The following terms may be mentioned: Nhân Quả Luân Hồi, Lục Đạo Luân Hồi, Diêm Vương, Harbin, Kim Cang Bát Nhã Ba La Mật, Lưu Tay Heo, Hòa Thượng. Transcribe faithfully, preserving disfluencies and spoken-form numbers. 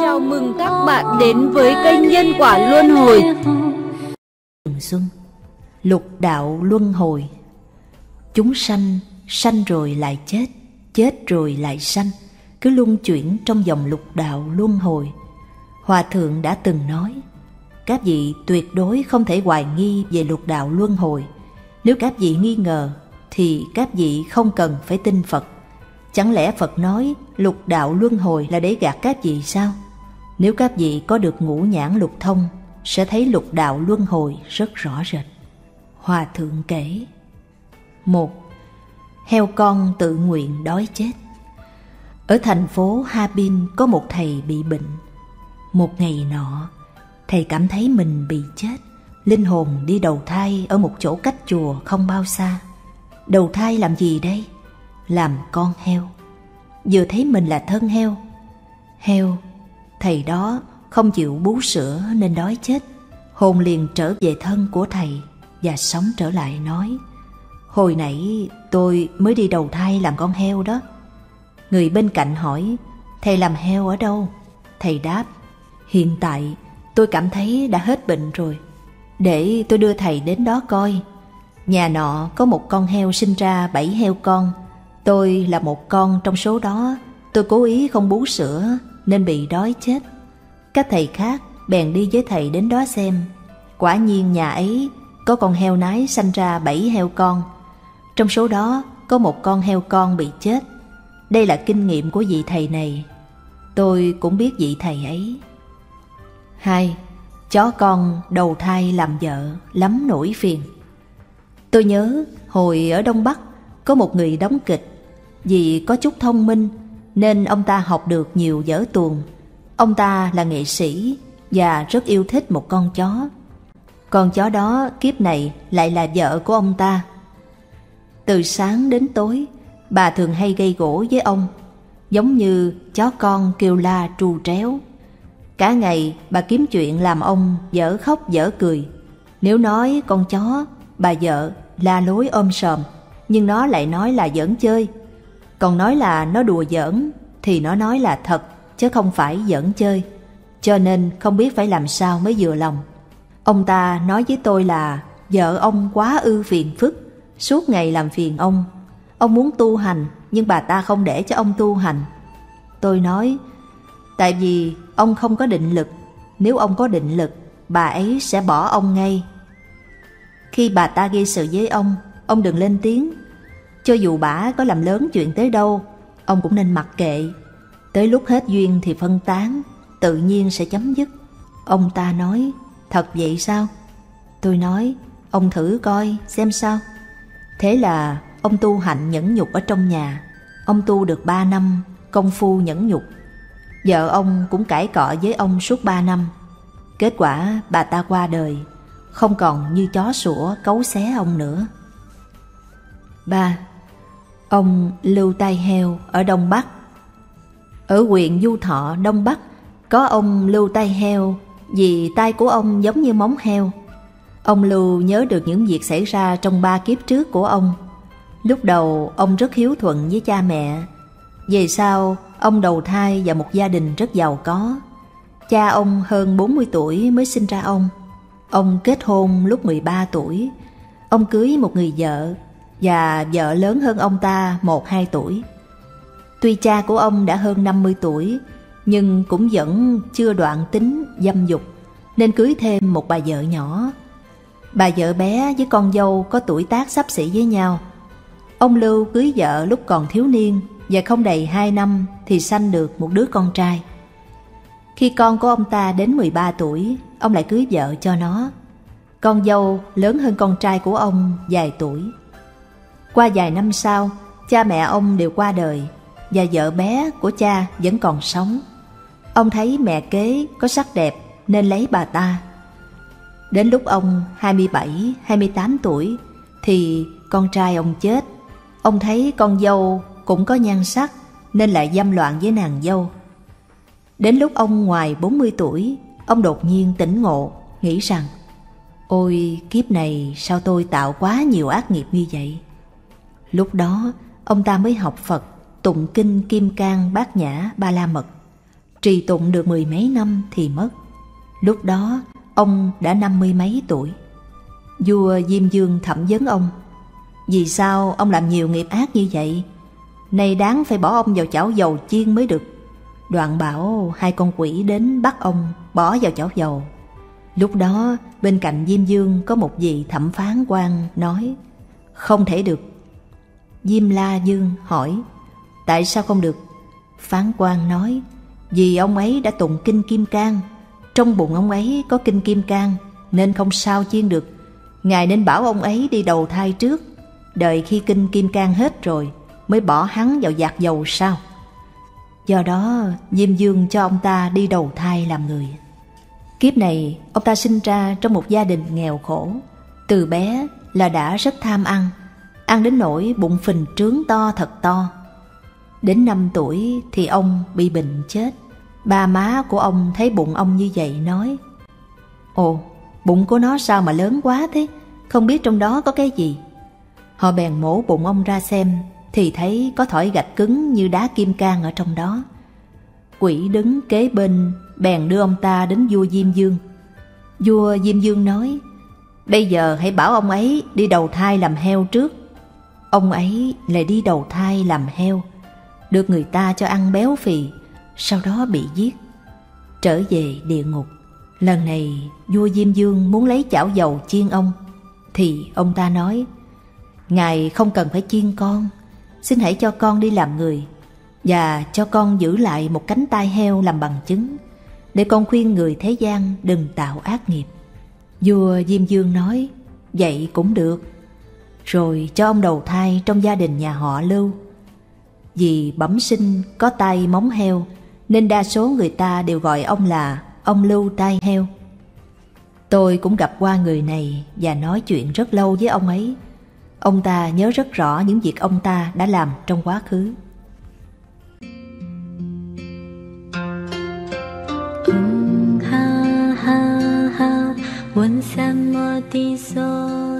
Chào mừng các bạn đến với kênh Nhân Quả Luân Hồi. Lục đạo luân hồi. Chúng sanh, sanh rồi lại chết, chết rồi lại sanh, cứ luân chuyển trong dòng lục đạo luân hồi. Hòa Thượng đã từng nói, các vị tuyệt đối không thể hoài nghi về lục đạo luân hồi. Nếu các vị nghi ngờ, thì các vị không cần phải tin Phật. Chẳng lẽ Phật nói lục đạo luân hồi là để gạt các vị sao? Nếu các vị có được ngũ nhãn lục thông, sẽ thấy lục đạo luân hồi rất rõ rệt. Hòa Thượng kể, một. Heo con tự nguyện đói chết. Ở thành phố Harbin có một thầy bị bệnh. Một ngày nọ, thầy cảm thấy mình bị chết. Linh hồn đi đầu thai ở một chỗ cách chùa không bao xa. Đầu thai làm gì đây? Làm con heo. Vừa thấy mình là thân heo. Heo, thầy đó không chịu bú sữa nên đói chết. Hồn liền trở về thân của thầy và sống trở lại nói, hồi nãy tôi mới đi đầu thai làm con heo đó. Người bên cạnh hỏi, thầy làm heo ở đâu? Thầy đáp, hiện tại tôi cảm thấy đã hết bệnh rồi, để tôi đưa thầy đến đó coi. Nhà nọ có một con heo sinh ra bảy heo con. Tôi là một con trong số đó. Tôi cố ý không bú sữa nên bị đói chết. Các thầy khác bèn đi với thầy đến đó xem. Quả nhiên nhà ấy có con heo nái sanh ra bảy heo con. Trong số đó có một con heo con bị chết. Đây là kinh nghiệm của vị thầy này. Tôi cũng biết vị thầy ấy. Hai. Chó con đầu thai làm vợ lắm nỗi phiền. Tôi nhớ hồi ở Đông Bắc có một người đóng kịch. Vì có chút thông minh nên ông ta học được nhiều vở tuồng. Ông ta là nghệ sĩ và rất yêu thích một con chó. Con chó đó kiếp này lại là vợ của ông ta. Từ sáng đến tối, bà thường hay gây gổ với ông, giống như chó con kêu la tru tréo. Cả ngày bà kiếm chuyện làm ông dở khóc dở cười. Nếu nói con chó, bà vợ la lối ôm sòm, nhưng nó lại nói là giỡn chơi. Còn nói là nó đùa giỡn thì nó nói là thật, chứ không phải giỡn chơi. Cho nên không biết phải làm sao mới vừa lòng. Ông ta nói với tôi là vợ ông quá ư phiền phức, suốt ngày làm phiền ông. Ông muốn tu hành nhưng bà ta không để cho ông tu hành. Tôi nói, tại vì ông không có định lực. Nếu ông có định lực, bà ấy sẽ bỏ ông ngay. Khi bà ta gây sự với ông, ông đừng lên tiếng. Cho dù bà có làm lớn chuyện tới đâu, ông cũng nên mặc kệ. Tới lúc hết duyên thì phân tán, tự nhiên sẽ chấm dứt. Ông ta nói, thật vậy sao? Tôi nói, ông thử coi xem sao. Thế là ông tu hạnh nhẫn nhục ở trong nhà. Ông tu được ba năm công phu nhẫn nhục. Vợ ông cũng cãi cọ với ông suốt ba năm. Kết quả bà ta qua đời, không còn như chó sủa cấu xé ông nữa. Ba. Ông Lưu Tay Heo ở Đông Bắc. Ở huyện Du Thọ, Đông Bắc, có ông Lưu Tay Heo. Vì tay của ông giống như móng heo. Ông Lưu nhớ được những việc xảy ra trong ba kiếp trước của ông. Lúc đầu ông rất hiếu thuận với cha mẹ. Về sau ông đầu thai vào một gia đình rất giàu có. Cha ông hơn bốn mươi tuổi mới sinh ra ông. Ông kết hôn lúc mười ba tuổi. Ông cưới một người vợ, và vợ lớn hơn ông ta một hai tuổi. Tuy cha của ông đã hơn năm mươi tuổi, nhưng cũng vẫn chưa đoạn tính dâm dục, nên cưới thêm một bà vợ nhỏ. Bà vợ bé với con dâu có tuổi tác xấp xỉ với nhau. Ông Lưu cưới vợ lúc còn thiếu niên, và không đầy hai năm thì sanh được một đứa con trai. Khi con của ông ta đến mười ba tuổi, ông lại cưới vợ cho nó. Con dâu lớn hơn con trai của ông vài tuổi. Qua vài năm sau, cha mẹ ông đều qua đời, và vợ bé của cha vẫn còn sống. Ông thấy mẹ kế có sắc đẹp nên lấy bà ta. Đến lúc ông hai mươi bảy, hai mươi tám tuổi thì con trai ông chết. Ông thấy con dâu cũng có nhan sắc nên lại dâm loạn với nàng dâu. Đến lúc ông ngoài bốn mươi tuổi, ông đột nhiên tỉnh ngộ, nghĩ rằng, ôi kiếp này sao tôi tạo quá nhiều ác nghiệp như vậy. Lúc đó ông ta mới học Phật tụng kinh Kim Cang Bát Nhã Ba La Mật, trì tụng được mười mấy năm thì mất. Lúc đó ông đã năm mươi mấy tuổi. Vua Diêm Vương thẩm vấn ông: vì sao ông làm nhiều nghiệp ác như vậy? Nay đáng phải bỏ ông vào chảo dầu chiên mới được. Đoạn bảo hai con quỷ đến bắt ông bỏ vào chảo dầu. Lúc đó bên cạnh Diêm Vương có một vị thẩm phán quan nói: không thể được. Diêm La Vương hỏi: tại sao không được? Phán quan nói: vì ông ấy đã tụng kinh Kim Cang, trong bụng ông ấy có kinh Kim Cang nên không sao chiên được. Ngài nên bảo ông ấy đi đầu thai trước, đợi khi kinh Kim Cang hết rồi mới bỏ hắn vào giạc dầu sao? Do đó Diêm Vương cho ông ta đi đầu thai làm người. Kiếp này ông ta sinh ra trong một gia đình nghèo khổ. Từ bé là đã rất tham ăn, ăn đến nỗi bụng phình trướng to thật to. Đến năm tuổi thì ông bị bệnh chết. Ba má của ông thấy bụng ông như vậy nói: ồ, bụng của nó sao mà lớn quá thế, không biết trong đó có cái gì. Họ bèn mổ bụng ông ra xem thì thấy có thỏi gạch cứng như đá kim cang ở trong đó. Quỷ đứng kế bên bèn đưa ông ta đến vua Diêm Vương. Vua Diêm Vương nói: bây giờ hãy bảo ông ấy đi đầu thai làm heo trước. Ông ấy lại đi đầu thai làm heo, được người ta cho ăn béo phì, sau đó bị giết, trở về địa ngục. Lần này vua Diêm Vương muốn lấy chảo dầu chiên ông thì ông ta nói: ngài không cần phải chiên con, xin hãy cho con đi làm người, và cho con giữ lại một cánh tay heo làm bằng chứng, để con khuyên người thế gian đừng tạo ác nghiệp. Vua Diêm Vương nói: vậy cũng được. Rồi cho ông đầu thai trong gia đình nhà họ Lưu. Vì bẩm sinh có tay móng heo nên đa số người ta đều gọi ông là ông Lưu Tay Heo. Tôi cũng gặp qua người này và nói chuyện rất lâu với ông ấy. Ông ta nhớ rất rõ những việc ông ta đã làm trong quá khứ. Ha ha ha,